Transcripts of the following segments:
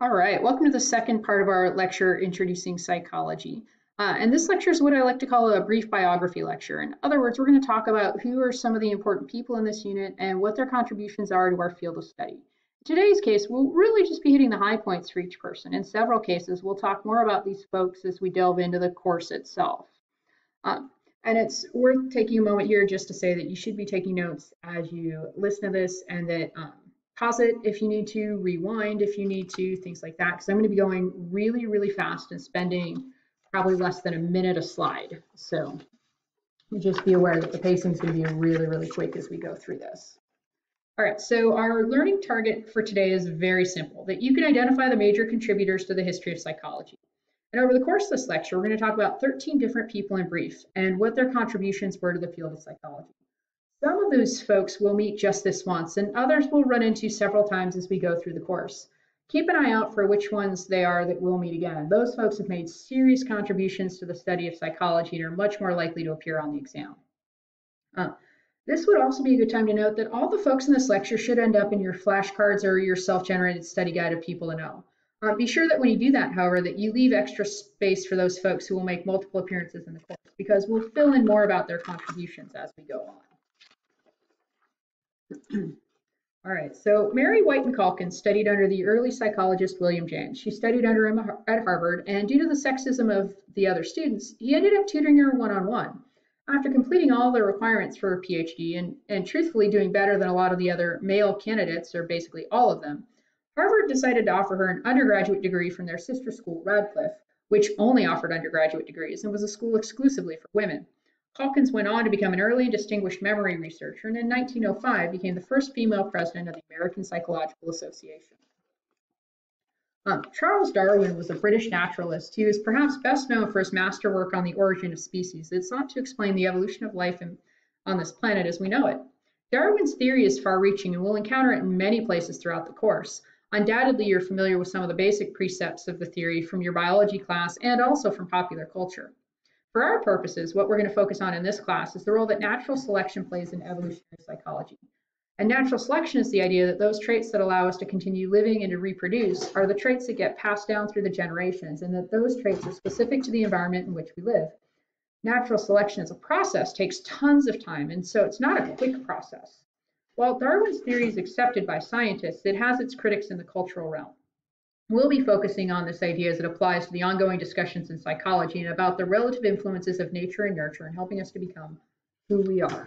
All right, welcome to the second part of our lecture, Introducing Psychology. And this lecture is what I like to call a brief biography lecture. In other words, we're going to talk about who are some of the important people in this unit and what their contributions are to our field of study. In today's case, we'll really just be hitting the high points for each person. In several cases, we'll talk more about these folks as we delve into the course itself. And it's worth taking a moment here just to say that you should be taking notes as you listen to this, and that pause it if you need to, rewind if you need to, things like that, because I'm going to be going really, really fast and spending probably less than a minute a slide. So just be aware that the pacing is going to be really, really quick as we go through this. All right, so our learning target for today is very simple, that you can identify the major contributors to the history of psychology. And over the course of this lecture, we're going to talk about 13 different people in brief and what their contributions were to the field of psychology. Some of those folks we'll meet just this once, and others we'll run into several times as we go through the course. Keep an eye out for which ones they are that we'll meet again. Those folks have made serious contributions to the study of psychology and are much more likely to appear on the exam. This would also be a good time to note that all the folks in this lecture should end up in your flashcards or your self-generated study guide of people to know. Be sure that when you do that, however, that you leave extra space for those folks who will make multiple appearances in the course, because we'll fill in more about their contributions as we go on. All right, so Mary Whiton Calkins studied under the early psychologist William James. She studied under him at Harvard, and due to the sexism of the other students, he ended up tutoring her one-on-one. After completing all the requirements for her PhD and truthfully doing better than a lot of the other male candidates, or basically all of them, Harvard decided to offer her an undergraduate degree from their sister school, Radcliffe, which only offered undergraduate degrees and was a school exclusively for women. Calkins went on to become an early and distinguished memory researcher, and in 1905 became the first female president of the American Psychological Association. Charles Darwin was a British naturalist. He was perhaps best known for his master work on the origin of species that sought to explain the evolution of life on this planet as we know it. Darwin's theory is far-reaching, and we'll encounter it in many places throughout the course. Undoubtedly, you're familiar with some of the basic precepts of the theory from your biology class and also from popular culture. For our purposes, what we're going to focus on in this class is the role that natural selection plays in evolutionary psychology. And natural selection is the idea that those traits that allow us to continue living and to reproduce are the traits that get passed down through the generations, and that those traits are specific to the environment in which we live. Natural selection as a process takes tons of time, and so it's not a quick process. While Darwin's theory is accepted by scientists, it has its critics in the cultural realm. We'll be focusing on this idea as it applies to the ongoing discussions in psychology and about the relative influences of nature and nurture in helping us to become who we are.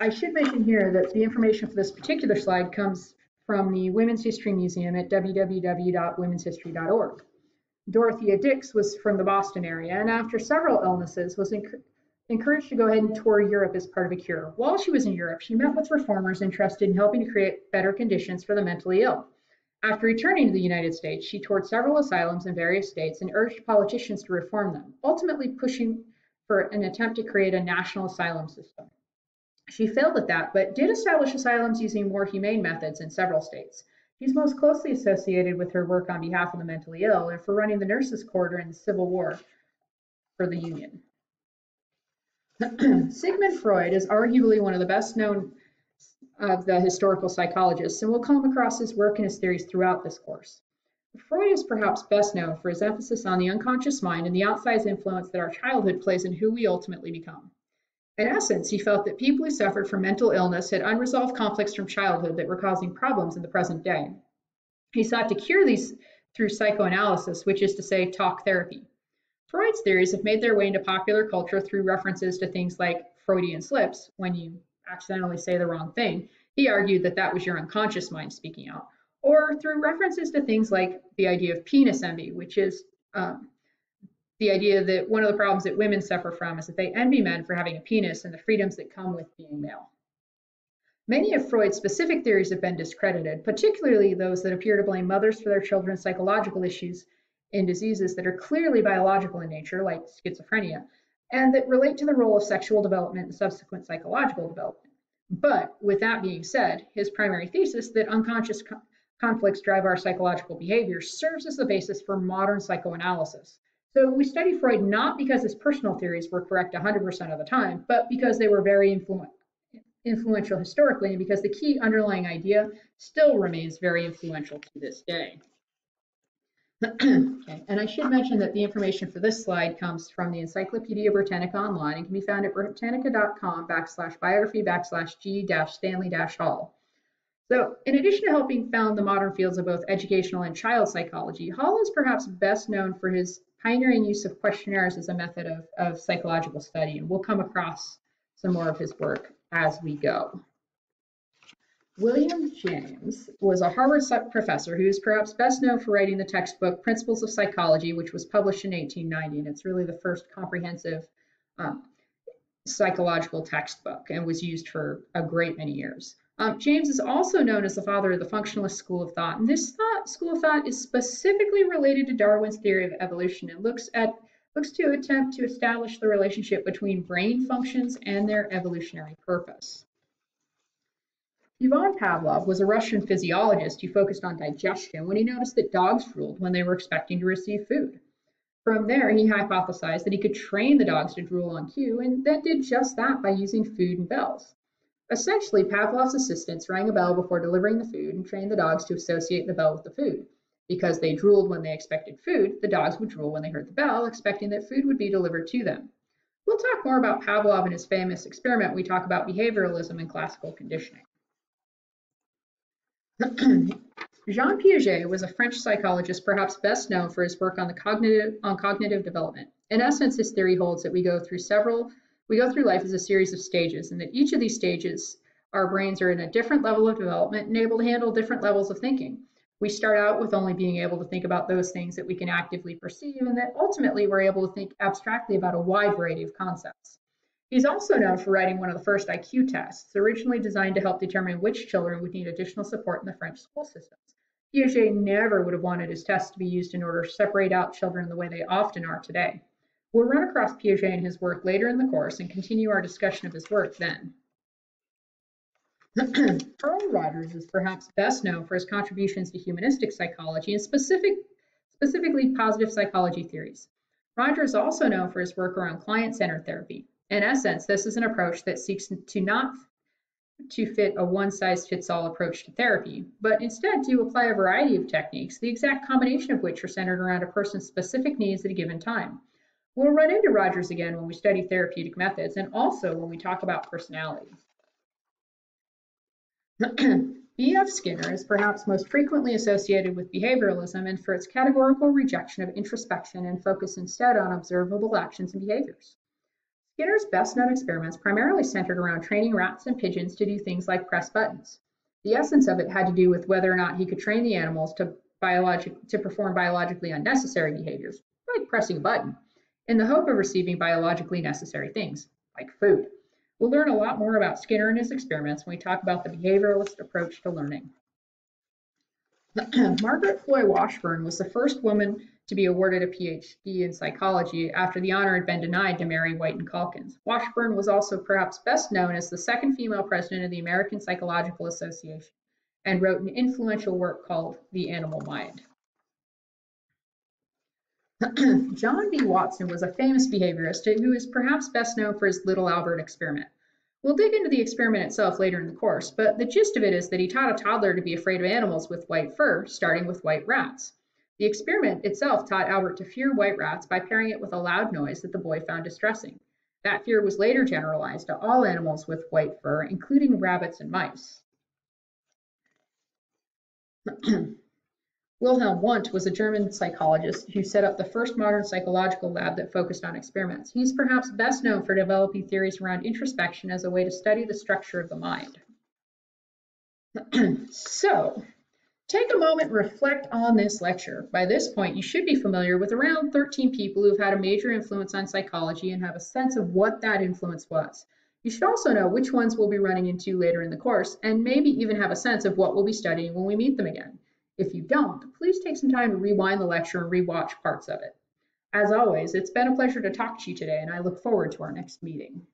I should mention here that the information for this particular slide comes from the Women's History Museum at www.womenshistory.org. Dorothea Dix was from the Boston area, and after several illnesses was encouraged to go ahead and tour Europe as part of a cure. While she was in Europe, she met with reformers interested in helping to create better conditions for the mentally ill. After returning to the United States, she toured several asylums in various states and urged politicians to reform them, ultimately pushing for an attempt to create a national asylum system. She failed at that, but did establish asylums using more humane methods in several states. She's most closely associated with her work on behalf of the mentally ill and for running the nurses' quarter in the Civil War for the Union. Sigmund Freud is arguably one of the best known of the historical psychologists, and we'll come across his work and his theories throughout this course. Freud is perhaps best known for his emphasis on the unconscious mind and the outsized influence that our childhood plays in who we ultimately become. In essence, he felt that people who suffered from mental illness had unresolved conflicts from childhood that were causing problems in the present day. He sought to cure these through psychoanalysis, which is to say, talk therapy. Freud's theories have made their way into popular culture through references to things like Freudian slips, when you accidentally say the wrong thing. He argued that that was your unconscious mind speaking out, or through references to things like the idea of penis envy, which is the idea that one of the problems that women suffer from is that they envy men for having a penis and the freedoms that come with being male. Many of Freud's specific theories have been discredited, particularly those that appear to blame mothers for their children's psychological issues in diseases that are clearly biological in nature, like schizophrenia, and that relate to the role of sexual development and subsequent psychological development. But with that being said, his primary thesis that unconscious conflicts drive our psychological behavior serves as the basis for modern psychoanalysis. So we study Freud not because his personal theories were correct 100% of the time, but because they were very influential historically, and because the key underlying idea still remains very influential to this day. Okay. And I should mention that the information for this slide comes from the Encyclopedia Britannica online and can be found at britannica.com/biography/G-Stanley-Hall. So in addition to helping found the modern fields of both educational and child psychology, Hall is perhaps best known for his pioneering use of questionnaires as a method of psychological study, and we'll come across some more of his work as we go. William James was a Harvard professor who is perhaps best known for writing the textbook Principles of Psychology, which was published in 1890, and it's really the first comprehensive psychological textbook and was used for a great many years. James is also known as the father of the functionalist school of thought, and this school of thought is specifically related to Darwin's theory of evolution and looks to attempt to establish the relationship between brain functions and their evolutionary purpose. Ivan Pavlov was a Russian physiologist who focused on digestion when he noticed that dogs drooled when they were expecting to receive food. From there, he hypothesized that he could train the dogs to drool on cue, and that did just that by using food and bells. Essentially, Pavlov's assistants rang a bell before delivering the food and trained the dogs to associate the bell with the food. Because they drooled when they expected food, the dogs would drool when they heard the bell, expecting that food would be delivered to them. We'll talk more about Pavlov and his famous experiment when we talk about behavioralism and classical conditioning. Jean Piaget was a French psychologist, perhaps best known for his work on cognitive development. In essence, his theory holds that we go through life as a series of stages, and that each of these stages, our brains are in a different level of development and able to handle different levels of thinking. We start out with only being able to think about those things that we can actively perceive, and that ultimately we're able to think abstractly about a wide variety of concepts. He's also known for writing one of the first IQ tests, originally designed to help determine which children would need additional support in the French school systems. Piaget never would have wanted his tests to be used in order to separate out children the way they often are today. We'll run across Piaget and his work later in the course and continue our discussion of his work then. Carl Rogers is perhaps best known for his contributions to humanistic psychology and specifically positive psychology theories. Rogers is also known for his work around client-centered therapy. In essence, this is an approach that seeks to not fit a one-size-fits-all approach to therapy, but instead to apply a variety of techniques, the exact combination of which are centered around a person's specific needs at a given time. We'll run into Rogers again when we study therapeutic methods and also when we talk about personality. B.F. Skinner is perhaps most frequently associated with behavioralism and for its categorical rejection of introspection and focus instead on observable actions and behaviors. Skinner's best-known experiments primarily centered around training rats and pigeons to do things like press buttons. The essence of it had to do with whether or not he could train the animals to perform biologically unnecessary behaviors, like pressing a button, in the hope of receiving biologically necessary things, like food. We'll learn a lot more about Skinner and his experiments when we talk about the behavioralist approach to learning. Margaret Floy Washburn was the first woman to be awarded a PhD in psychology after the honor had been denied to Mary Whiton Calkins. Washburn was also perhaps best known as the second female president of the American Psychological Association and wrote an influential work called The Animal Mind. John B. Watson was a famous behaviorist who is perhaps best known for his Little Albert experiment. We'll dig into the experiment itself later in the course, but the gist of it is that he taught a toddler to be afraid of animals with white fur, starting with white rats. The experiment itself taught Albert to fear white rats by pairing it with a loud noise that the boy found distressing. That fear was later generalized to all animals with white fur, including rabbits and mice. Wilhelm Wundt was a German psychologist who set up the first modern psychological lab that focused on experiments. He's perhaps best known for developing theories around introspection as a way to study the structure of the mind. So, take a moment and reflect on this lecture. By this point, you should be familiar with around 13 people who've had a major influence on psychology and have a sense of what that influence was. You should also know which ones we'll be running into later in the course and maybe even have a sense of what we'll be studying when we meet them again. If you don't, please take some time to rewind the lecture and rewatch parts of it. As always, it's been a pleasure to talk to you today, and I look forward to our next meeting.